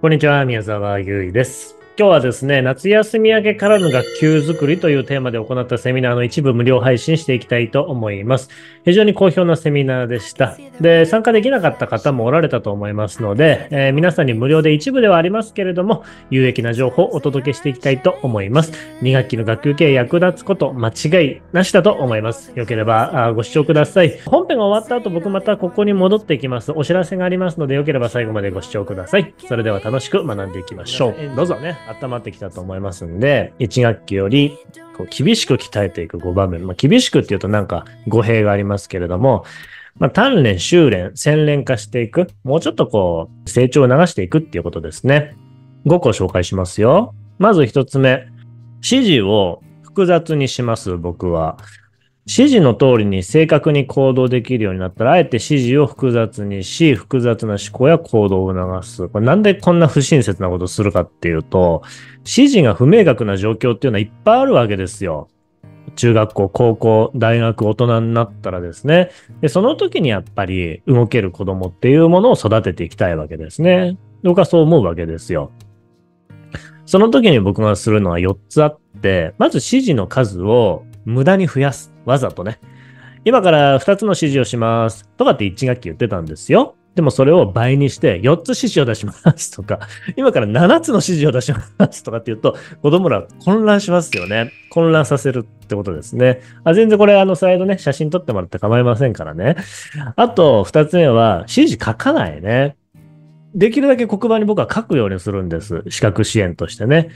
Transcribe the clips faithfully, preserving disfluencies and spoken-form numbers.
こんにちは、宮沢優衣です。今日はですね、夏休み明けからの学級づくりというテーマで行ったセミナーの一部無料配信していきたいと思います。非常に好評なセミナーでした。で、参加できなかった方もおられたと思いますので、えー、皆さんに無料で一部ではありますけれども、有益な情報をお届けしていきたいと思います。に学期の学級経営役立つこと間違いなしだと思います。よければご視聴ください。本編が終わった後、僕またここに戻っていきます。お知らせがありますので、よければ最後までご視聴ください。それでは楽しく学んでいきましょう。どうぞね。温まってきたと思いますんで、いち学期よりこう厳しく鍛えていくごばんめ。まあ、厳しくっていうとなんか語弊がありますけれども、まあ、鍛錬、修練、洗練化していく。もうちょっとこう、成長を促していくっていうことですね。ごこ紹介しますよ。まずひとつめ。指示を複雑にします、僕は。指示の通りに正確に行動できるようになったら、あえて指示を複雑にし、複雑な思考や行動を促す。これなんでこんな不親切なことをするかっていうと、指示が不明確な状況っていうのはいっぱいあるわけですよ。中学校、高校、大学、大人になったらですね。で、その時にやっぱり動ける子供っていうものを育てていきたいわけですね。僕はそう思うわけですよ。その時に僕がするのはよっつあって、まず指示の数を無駄に増やす。わざとね。今からふたつの指示をします。とかっていち学期言ってたんですよ。でもそれを倍にしてよっつ指示を出しますとか、今からななつの指示を出しますとかって言うと、子供ら混乱しますよね。混乱させるってことですね。あ、全然これあのスライドね、写真撮ってもらって構いませんからね。あとふたつめは指示書かないね。できるだけ黒板に僕は書くようにするんです。視覚支援としてね。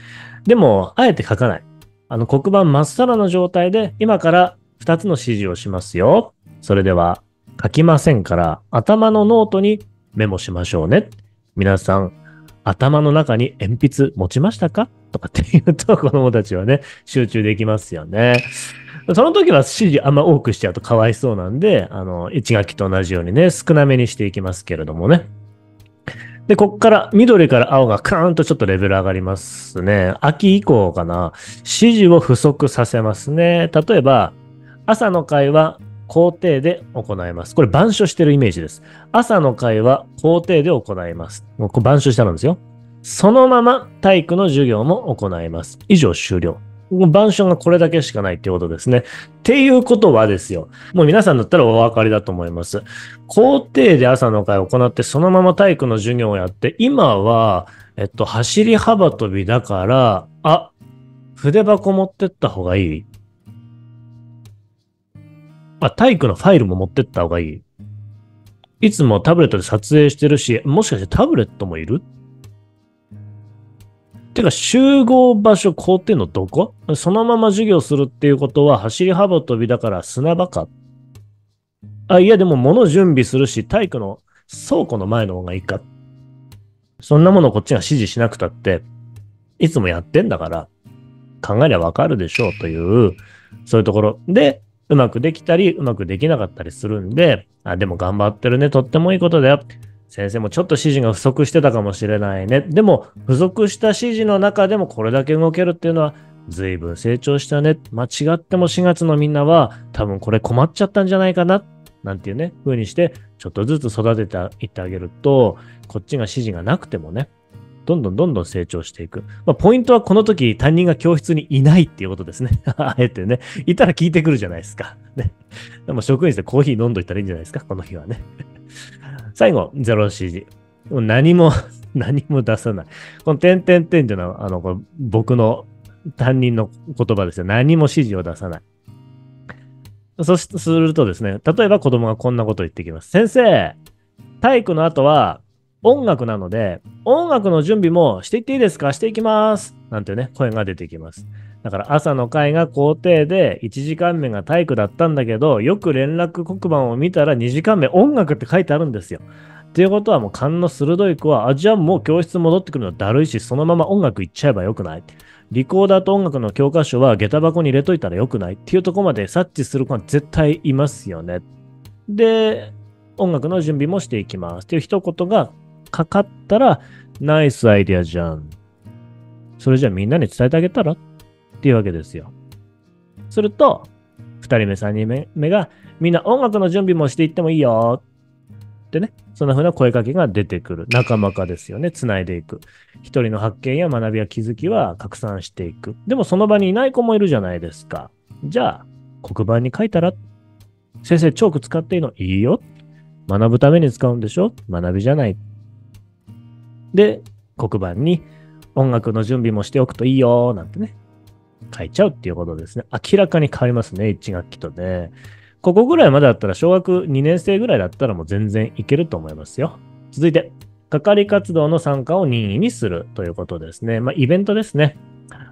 でも、あえて書かない。あの黒板まっさらの状態で、今からふたつの指示をしますよ。それでは書きませんから頭のノートにメモしましょうね。皆さん頭の中に鉛筆持ちましたかとかって言うと子供たちはね、集中できますよね。その時は指示あんま多くしちゃうとかわいそうなんで、あのいち学期と同じようにね、少なめにしていきますけれどもね。で、こっから緑から青がカーンとちょっとレベル上がりますね。秋以降かな。指示を不足させますね。例えば朝の会は校庭で行います。これ、板書してるイメージです。朝の会は校庭で行います。もうこれ板書したんですよ。そのまま体育の授業も行います。以上終了。板書がこれだけしかないっていうことですね。っていうことはですよ。もう皆さんだったらお分かりだと思います。校庭で朝の会を行って、そのまま体育の授業をやって、今は、えっと、走り幅跳びだから、あ、筆箱持ってった方がいい。まあ、体育のファイルも持ってった方がいい。いつもタブレットで撮影してるし、もしかしてタブレットもいる？てか集合場所校庭のどこ？そのまま授業するっていうことは走り幅跳びだから砂場か。あ、いやでも物準備するし体育の倉庫の前の方がいいか。そんなものこっちが指示しなくたって、いつもやってんだから考えりゃわかるでしょうという、そういうところで、うまくできたり、うまくできなかったりするんで、あ、でも頑張ってるね。とってもいいことだよ。先生もちょっと指示が不足してたかもしれないね。でも、不足した指示の中でもこれだけ動けるっていうのは、随分成長したね。間違ってもしがつのみんなは、多分これ困っちゃったんじゃないかな。なんていうね、風にして、ちょっとずつ育てていってあげると、こっちが指示がなくてもね、どんどんどんどん成長していく。まあ、ポイントはこの時担任が教室にいないっていうことですね。あえてね。いたら聞いてくるじゃないですか。ね。でも職員室でコーヒー飲んどいたらいいんじゃないですか。この日はね。最後、ゼロ指示。もう何も、何も出さない。この点々点っていうのは、あの、これ僕の担任の言葉ですよ。何も指示を出さない。そうするとですね、例えば子供がこんなことを言ってきます。先生、体育の後は、音楽なので、音楽の準備もしていっていいですか？していきます。なんてね、声が出てきます。だから朝の会が校庭でいちじかんめが体育だったんだけど、よく連絡黒板を見たらにじかんめ音楽って書いてあるんですよ。っていうことはもう勘の鋭い子は、あ、じゃあもう教室戻ってくるのだるいし、そのまま音楽行っちゃえばよくない？リコーダーと音楽の教科書は下駄箱に入れといたらよくない？っていうところまで察知する子は絶対いますよね。で、音楽の準備もしていきます。っていう一言が、かかったら、ナイスアイディアじゃん。それじゃあみんなに伝えてあげたらっていうわけですよ。すると、ふたりめ、さんにんめが、みんな音楽の準備もしていってもいいよってね、そんなふうな声かけが出てくる。仲間化ですよね。つないでいく。一人の発見や学びや気づきは拡散していく。でもその場にいない子もいるじゃないですか。じゃあ黒板に書いたら、先生チョーク使っていいの？いいよ。学ぶために使うんでしょ？学びじゃない。で、黒板に音楽の準備もしておくといいよなんてね、書いちゃうっていうことですね。明らかに変わりますね、いち学期とね。ここぐらいまでだったら、小学にねん生ぐらいだったらもう全然いけると思いますよ。続いて、係活動の参加を任意にするということですね。まあ、イベントですね。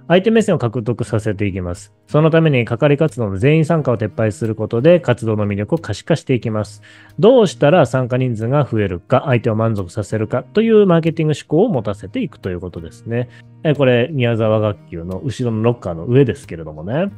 相手目線を獲得させていきます。そのために係活動の全員参加を撤廃することで活動の魅力を可視化していきます。どうしたら参加人数が増えるか、相手を満足させるかというマーケティング思考を持たせていくということですね。これ、宮沢学級の後ろのロッカーの上ですけれどもね。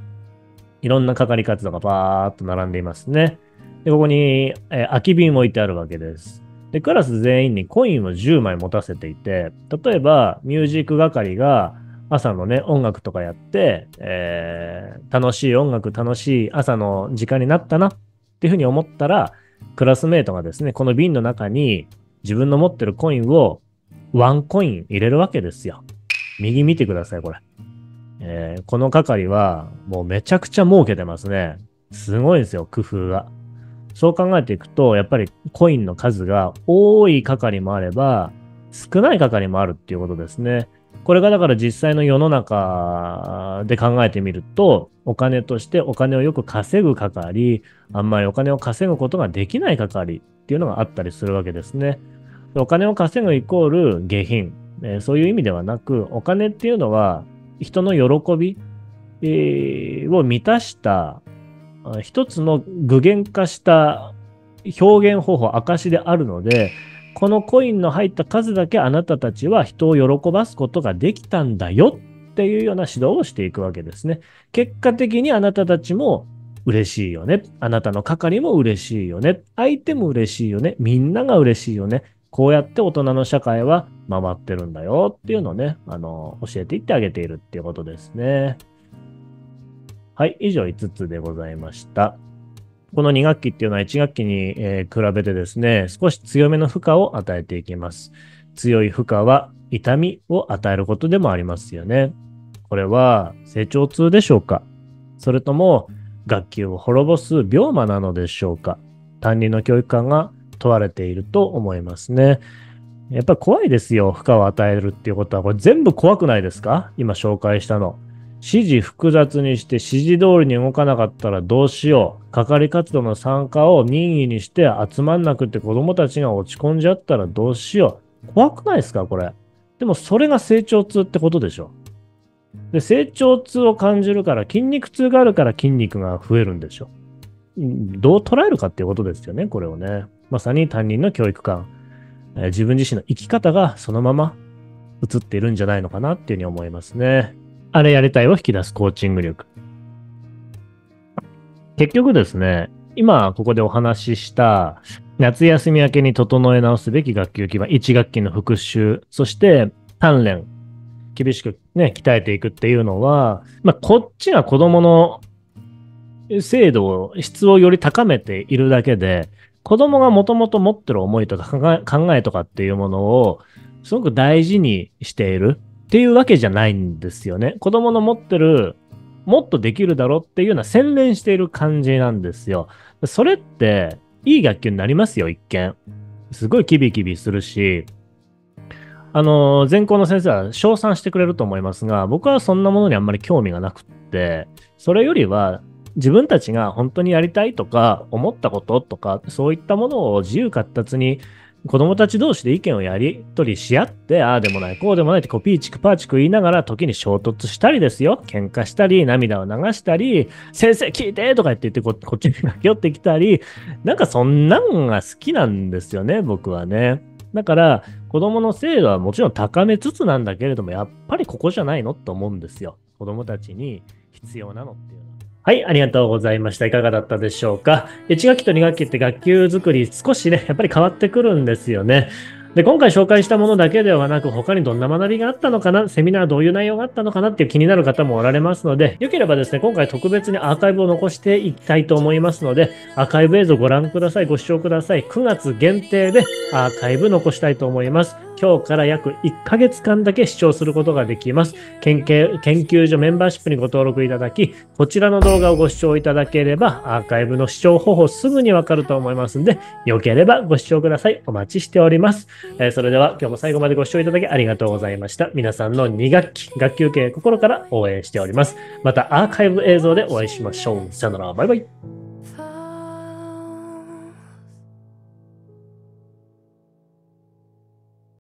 いろんな係活動がバーっと並んでいますね。で、ここに空き瓶置いてあるわけです。で、クラス全員にコインをじゅうまい持たせていて、例えばミュージック係が朝のね、音楽とかやって、えー、楽しい音楽、楽しい朝の時間になったなっていうふうに思ったら、クラスメートがですね、この瓶の中に自分の持ってるコインをワンコイン入れるわけですよ。右見てください、これ。えー、この係はもうめちゃくちゃ儲けてますね。すごいですよ、工夫が。そう考えていくと、やっぱりコインの数が多い係もあれば、少ない係もあるっていうことですね。これがだから実際の世の中で考えてみると、お金としてお金をよく稼ぐ係、あんまりお金を稼ぐことができない係っていうのがあったりするわけですね。お金を稼ぐイコール下品、えー、そういう意味ではなく、お金っていうのは人の喜び、えー、を満たした一つの具現化した表現方法、証であるので、このコインの入った数だけあなたたちは人を喜ばすことができたんだよっていうような指導をしていくわけですね。結果的にあなたたちも嬉しいよね。あなたの係も嬉しいよね。相手も嬉しいよね。みんなが嬉しいよね。こうやって大人の社会は回ってるんだよっていうのをね、あの、教えていってあげているっていうことですね。はい、以上いつつでございました。このに学期っていうのはいち学期に比べてですね、少し強めの負荷を与えていきます。強い負荷は痛みを与えることでもありますよね。これは成長痛でしょうか？それとも学級を滅ぼす病魔なのでしょうか？担任の教育官が問われていると思いますね。やっぱり怖いですよ。負荷を与えるっていうことは、これ全部怖くないですか？今紹介したの。指示複雑にして指示通りに動かなかったらどうしよう。係活動の参加を任意にして集まんなくて子供たちが落ち込んじゃったらどうしよう。怖くないですか、これ。でもそれが成長痛ってことでしょ。で、成長痛を感じるから、筋肉痛があるから筋肉が増えるんでしょ。どう捉えるかっていうことですよね、これをね。まさに担任の教育官。自分自身の生き方がそのまま映っているんじゃないのかなっていうふうに思いますね。あれやりたいを引き出すコーチング力。結局ですね、今ここでお話しした夏休み明けに整え直すべき学級基盤、いち学期の復習、そして鍛錬、厳しくね、鍛えていくっていうのは、まあ、こっちが子供の精度を、質をより高めているだけで、子供がもともと持ってる思いとか考えとかっていうものをすごく大事にしている。っていうわけじゃないんですよね。子供の持ってる、もっとできるだろっていうような洗練している感じなんですよ。それっていい学級になりますよ、一見。すごいキビキビするし、あの、全校の先生は称賛してくれると思いますが、僕はそんなものにあんまり興味がなくって、それよりは自分たちが本当にやりたいとか、思ったこととか、そういったものを自由闊達に子供たち同士で意見をやり取りし合って、ああでもない、こうでもないって、こうピーチクパーチク言いながら時に衝突したりですよ。喧嘩したり、涙を流したり、先生聞いてとか言って言ってこ、こっちに駆け寄ってきたり、なんかそんなんが好きなんですよね、僕はね。だから、子供の精度はもちろん高めつつなんだけれども、やっぱりここじゃないのと思うんですよ。子供たちに必要なのっていうのは。はい、ありがとうございました。いかがだったでしょうか。いち学期とに学期って学級作り少しね、やっぱり変わってくるんですよね。で、今回紹介したものだけではなく、他にどんな学びがあったのかな、セミナーどういう内容があったのかなっていう気になる方もおられますので、よければですね、今回特別にアーカイブを残していきたいと思いますので、アーカイブ映像ご覧ください、ご視聴ください。くがつ限定でアーカイブ残したいと思います。今日から約いっかげつかんだけ視聴することができます。研究、研究所メンバーシップにご登録いただき、こちらの動画をご視聴いただければ、アーカイブの視聴方法すぐにわかると思いますので、よければご視聴ください。お待ちしております。えー、それでは今日も最後までご視聴いただきありがとうございました。皆さんのにがっき、学級経営心から応援しております。またアーカイブ映像でお会いしましょう。さよなら、バイバイ。